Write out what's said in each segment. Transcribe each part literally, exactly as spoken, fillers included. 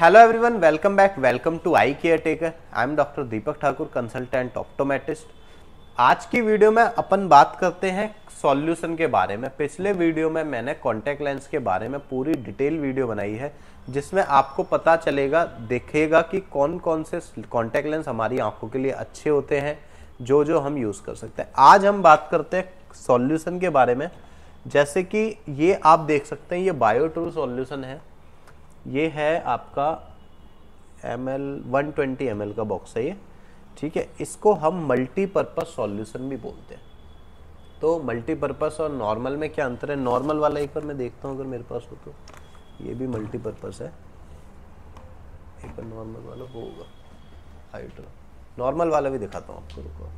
Hello everyone, welcome back, welcome to eye care taker. I am doctor Deepak Thakur, consultant optometrist. आज की video में अपन बात करते हैं सॉल्यूशन के बारे में। पिछले वीडियो में मैंने कॉन्टैक्ट लेंस के बारे में पूरी डिटेल वीडियो बनाई है, जिसमें आपको पता चलेगा, देखेगा कि कौन कौन से कॉन्टैक्ट लेंस हमारी आंखों के लिए अच्छे होते हैं, जो जो हम यूज़ कर सकते हैं। आज हम बात करते हैं सॉल्यूशन के बारे में। जैसे कि ये आप देख सकते हैं, ये बायोट्रू सॉल्यूशन है। ये है आपका M L one twenty M L का बॉक्स है ये, ठीक है। इसको हम मल्टीपर्पज़ सॉल्यूशन भी बोलते हैं। तो मल्टीपर्पज़ और नॉर्मल में क्या अंतर है? नॉर्मल वाला एक बार मैं देखता हूँ, अगर मेरे पास हो तो। ये भी मल्टीपर्पज़ है, एक बार नॉर्मल वाला वो होगा, हाइड्रो नॉर्मल वाला भी दिखाता हूँ आपको, रुको।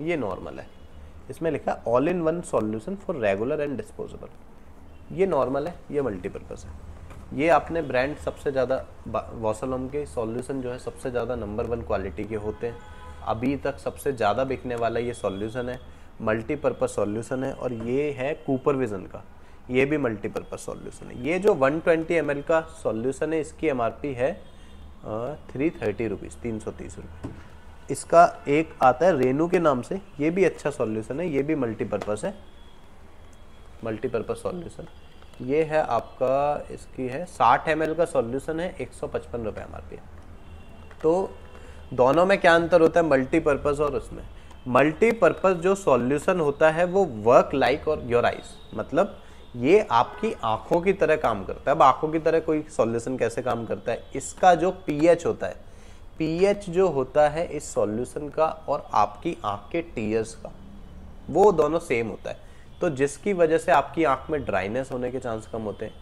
ये नॉर्मल है, इसमें लिखा all in one solution for regular and disposable. ये नॉर्मल है, ये मल्टीपर्पज़ है। ये आपने ब्रांड सबसे ज़्यादा, बॉश एंड लॉम्ब के सॉल्यूशन जो है सबसे ज़्यादा नंबर वन क्वालिटी के होते हैं। अभी तक सबसे ज़्यादा बिकने वाला ये सॉल्यूशन है, मल्टीपर्पज़ सॉल्यूशन है। और ये है कूपर विजन का, ये भी मल्टीपर्पज़ सॉल्यूशन है। ये जो वन ट्वेंटी एम एल का सॉल्यूशन है, इसकी एम आर पी है थ्री थर्टी रुपीज़ तीन सौ तीस रुपये। इसका एक आता है रेनू के नाम से, ये भी अच्छा सॉल्यूशन है, ये भी मल्टीपर्पज़ है, मल्टीपर्पज़ सॉल्यूशन। ये है आपका, इसकी है साठ एम एल का सॉल्यूशन है, एक सौ पचपन रुपये एम आर पी। तो दोनों में क्या अंतर होता है मल्टीपर्पज़ और उसमें? मल्टीपर्पज़ जो सॉल्यूशन होता है वो वर्क लाइक और योर आइज, मतलब ये आपकी आँखों की तरह काम करता है। अब आँखों की तरह कोई सॉल्यूशन कैसे काम करता है? इसका जो पी एच होता है, पीएच जो होता है इस सॉल्यूशन का और आपकी आंख के टीयर्स का, वो दोनों सेम होता है। तो जिसकी वजह से आपकी आंख में ड्राइनेस होने के चांस कम होते हैं।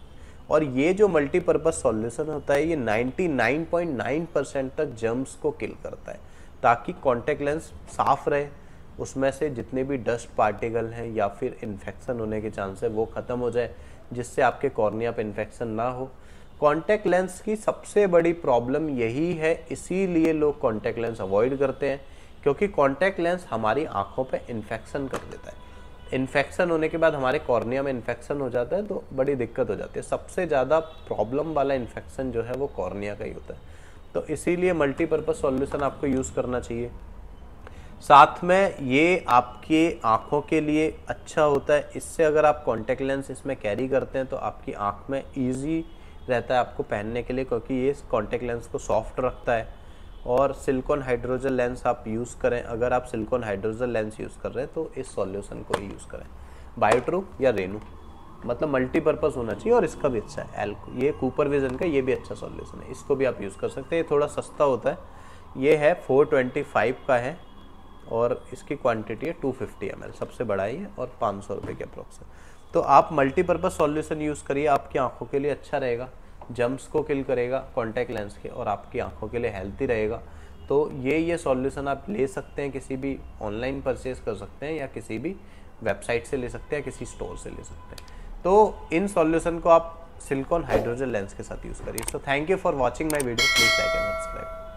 और ये जो मल्टीपर्पज़ सॉल्यूशन होता है, ये निन्यानवे पॉइंट नौ परसेंट तक जर्म्स को किल करता है, ताकि कॉन्टैक्ट लेंस साफ रहे। उसमें से जितने भी डस्ट पार्टिकल हैं या फिर इन्फेक्शन होने के चांस है वो ख़त्म हो जाए, जिससे आपके कॉर्निया पर इन्फेक्शन ना हो। कॉन्टैक्ट लेंस की सबसे बड़ी प्रॉब्लम यही है, इसीलिए लोग कॉन्टैक्ट लेंस अवॉइड करते हैं, क्योंकि कॉन्टैक्ट लेंस हमारी आंखों पे इन्फेक्शन कर देता है। इन्फेक्शन होने के बाद हमारे कॉर्निया में इन्फेक्शन हो जाता है, तो बड़ी दिक्कत हो जाती है। सबसे ज़्यादा प्रॉब्लम वाला इन्फेक्शन जो है वो कॉर्निया का ही होता है। तो इसीलिए मल्टीपर्पज़ सॉल्यूशन आपको यूज़ करना चाहिए। साथ में ये आपके आँखों के लिए अच्छा होता है। इससे अगर आप कॉन्टैक्ट लेंस इसमें कैरी करते हैं तो आपकी आँख में ईजी रहता है आपको पहनने के लिए, क्योंकि ये कॉन्टैक्ट लेंस को सॉफ्ट रखता है। और सिलिकॉन हाइड्रोजल लेंस आप यूज़ करें, अगर आप सिलिकॉन हाइड्रोजल लेंस यूज़ कर रहे हैं तो इस सॉल्यूशन को ही यूज़ करें, बायोट्रू या रेनू, मतलब मल्टीपर्पज़ होना चाहिए। और इसका भी अच्छा है एल्को, ये कूपर विजन का, ये भी अच्छा सॉल्यूशन है, इसको भी आप यूज़ कर सकते हैं। ये थोड़ा सस्ता होता है, ये है फोर ट्वेंटी फाइव का है और इसकी क्वान्टिटी है टू फिफ्टी एम एल, सबसे बड़ा ही है, और पाँच सौ रुपये के अप्रॉक्स है। तो आप मल्टीपर्पज़ सॉल्यूशन यूज़ करिए, आपकी आंखों के लिए अच्छा रहेगा, जम्प्स को किल करेगा कॉन्टैक्ट लेंस के, और आपकी आंखों के लिए हेल्थी रहेगा। तो ये ये सॉल्यूशन आप ले सकते हैं, किसी भी ऑनलाइन परचेज़ कर सकते हैं, या किसी भी वेबसाइट से ले सकते हैं, किसी स्टोर से ले सकते हैं। तो इन सॉल्यूशन को आप सिलिकॉन हाइड्रोजन लेंस के साथ यूज़ करिए। So thank you for watching my video, please like and subscribe.